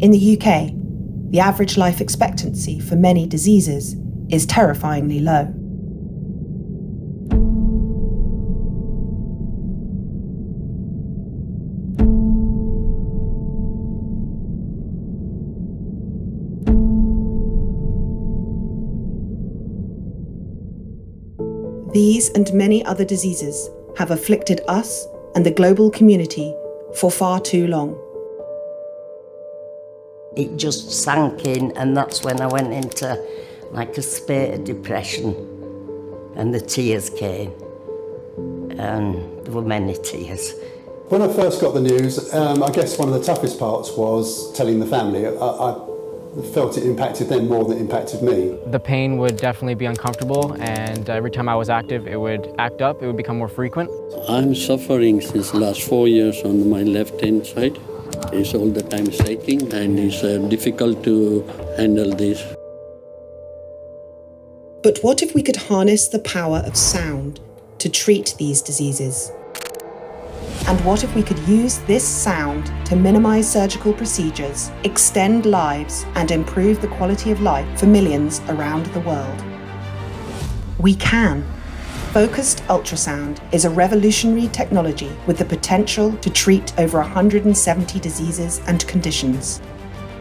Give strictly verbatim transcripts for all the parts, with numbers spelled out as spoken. In the U K, the average life expectancy for many diseases is terrifyingly low. These and many other diseases have afflicted us and the global community for far too long. It just sank in, and that's when I went into like a spate of depression, and the tears came, and there were many tears. When I first got the news, um, I guess one of the toughest parts was telling the family. I, I felt it impacted them more than it impacted me. The pain would definitely be uncomfortable, and every time I was active, it would act up, it would become more frequent. I'm suffering since the last four years on my left-hand side. It's all the time shaking, and it's uh, difficult to handle this. But what if we could harness the power of sound to treat these diseases? And what if we could use this sound to minimize surgical procedures, extend lives, and improve the quality of life for millions around the world? We can. Focused ultrasound is a revolutionary technology with the potential to treat over one hundred seventy diseases and conditions.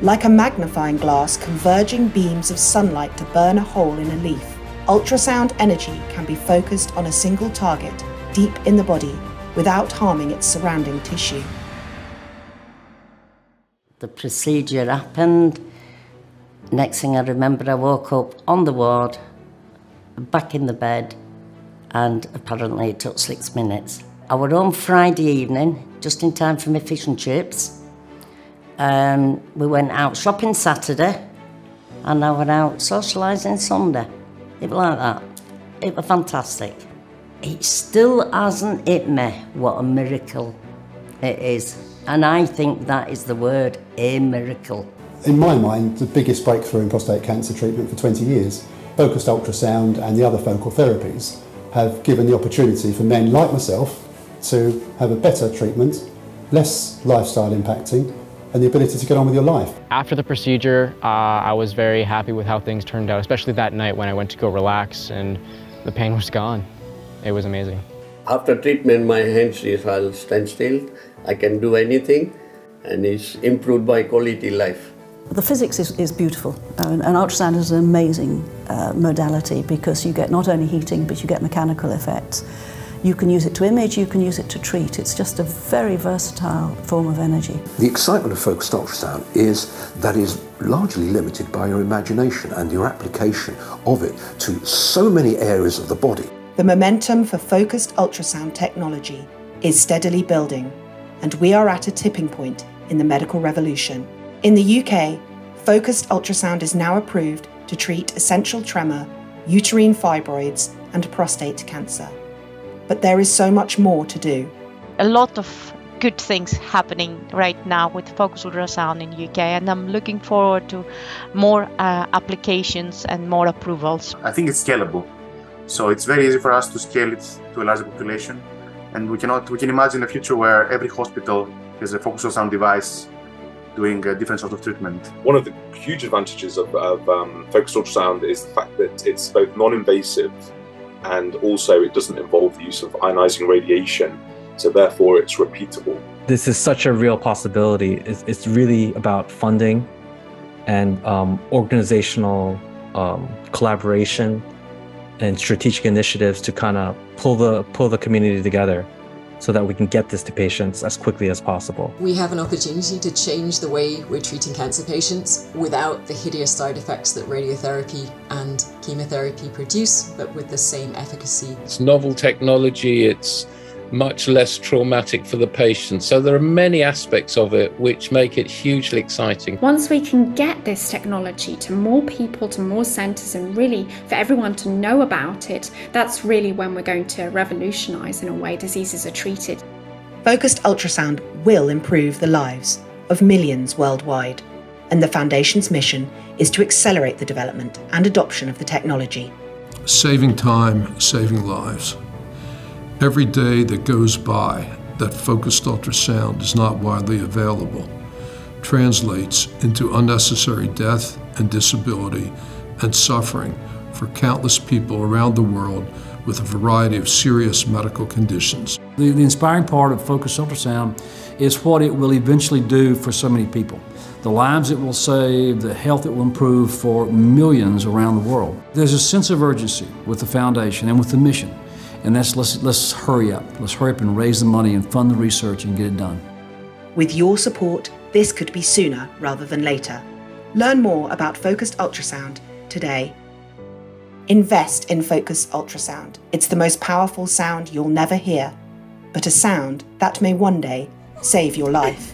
Like a magnifying glass converging beams of sunlight to burn a hole in a leaf, ultrasound energy can be focused on a single target deep in the body, without harming its surrounding tissue. The procedure happened. Next thing I remember, I woke up on the ward, back in the bed, and apparently it took six minutes. I was home Friday evening, just in time for my fish and chips. Um, we went out shopping Saturday, and I was out socialising Sunday. It was like that. It was fantastic. It still hasn't hit me what a miracle it is. And I think that is the word, a miracle. In my mind, the biggest breakthrough in prostate cancer treatment for twenty years, focused ultrasound and the other focal therapies have given the opportunity for men like myself to have a better treatment, less lifestyle impacting, and the ability to get on with your life. After the procedure, uh, I was very happy with how things turned out, especially that night when I went to go relax and the pain was gone. It was amazing. After treatment, my hands is I'll stand still. I can do anything, and it's improved my quality life. The physics is, is beautiful, and, and ultrasound is an amazing uh, modality because you get not only heating, but you get mechanical effects. You can use it to image, you can use it to treat. It's just a very versatile form of energy. The excitement of focused ultrasound is that it is largely limited by your imagination and your application of it to so many areas of the body. The momentum for focused ultrasound technology is steadily building, and we are at a tipping point in the medical revolution. In the U K, focused ultrasound is now approved to treat essential tremor, uterine fibroids, and prostate cancer. But there is so much more to do. A lot of good things happening right now with focused ultrasound in the U K, and I'm looking forward to more uh, applications and more approvals. I think it's scalable. So it's very easy for us to scale it to a larger population, and we cannot. We can imagine a future where every hospital has a focused ultrasound device doing a different sort of treatment. One of the huge advantages of, of um, focused ultrasound is the fact that it's both non-invasive and also it doesn't involve the use of ionizing radiation, so therefore it's repeatable. This is such a real possibility. It's, it's really about funding and um, organizational um, collaboration and strategic initiatives to kind of pull the pull the community together so that we can get this to patients as quickly as possible. We have an opportunity to change the way we're treating cancer patients without the hideous side effects that radiotherapy and chemotherapy produce, but with the same efficacy. It's novel technology, it's much less traumatic for the patient. So there are many aspects of it which make it hugely exciting. Once we can get this technology to more people, to more centres, and really for everyone to know about it, that's really when we're going to revolutionise in a way diseases are treated. Focused ultrasound will improve the lives of millions worldwide, and the Foundation's mission is to accelerate the development and adoption of the technology. Saving time, saving lives. Every day that goes by that focused ultrasound is not widely available translates into unnecessary death and disability and suffering for countless people around the world with a variety of serious medical conditions. The, the inspiring part of Focused Ultrasound is what it will eventually do for so many people. The lives it will save, the health it will improve for millions around the world. There's a sense of urgency with the foundation and with the mission, and that's let's, let's hurry up. Let's hurry up and raise the money and fund the research and get it done. With your support, this could be sooner rather than later. Learn more about Focused Ultrasound today. Invest in Focused Ultrasound. It's the most powerful sound you'll never hear, but a sound that may one day save your life.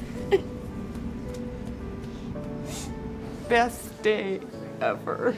Best day ever.